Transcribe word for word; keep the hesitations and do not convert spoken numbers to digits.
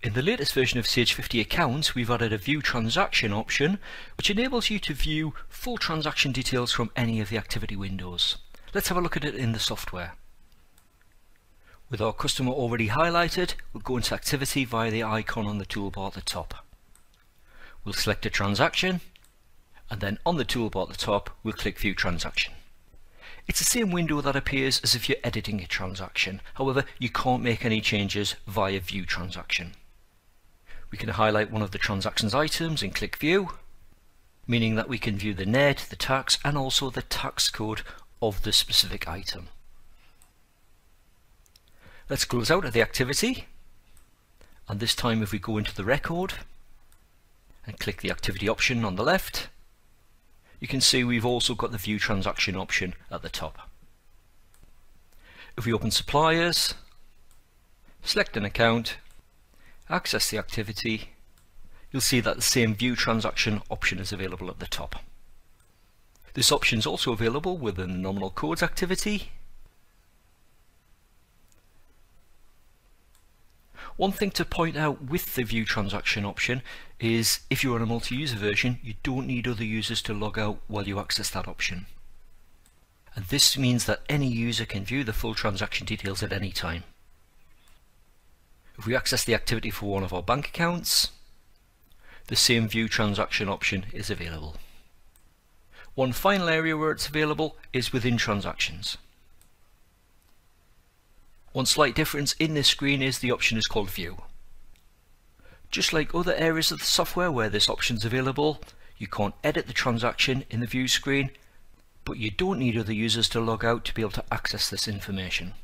In the latest version of Sage fifty Accounts, we've added a View Transaction option, which enables you to view full transaction details from any of the activity windows. Let's have a look at it in the software. With our customer already highlighted, we'll go into Activity via the icon on the toolbar at the top. We'll select a transaction, and then on the toolbar at the top, we'll click View Transaction. It's the same window that appears as if you're editing a transaction. However, you can't make any changes via View Transaction. We can highlight one of the transactions items and click View, meaning that we can view the net, the tax, and also the tax code of the specific item. Let's close out of the activity, and this time if we go into the record and click the activity option on the left, you can see we've also got the View Transaction option at the top. If we open Suppliers, select an account, access the activity, you'll see that the same View Transaction option is available at the top. This option is also available within the Nominal Codes activity. One thing to point out with the View Transaction option is if you're on a multi-user version, you don't need other users to log out while you access that option. And this means that any user can view the full transaction details at any time. If we access the activity for one of our bank accounts, the same View Transaction option is available. One final area where it's available is within transactions. One slight difference in this screen is the option is called View. Just like other areas of the software where this option is available, you can't edit the transaction in the View screen, but you don't need other users to log out to be able to access this information.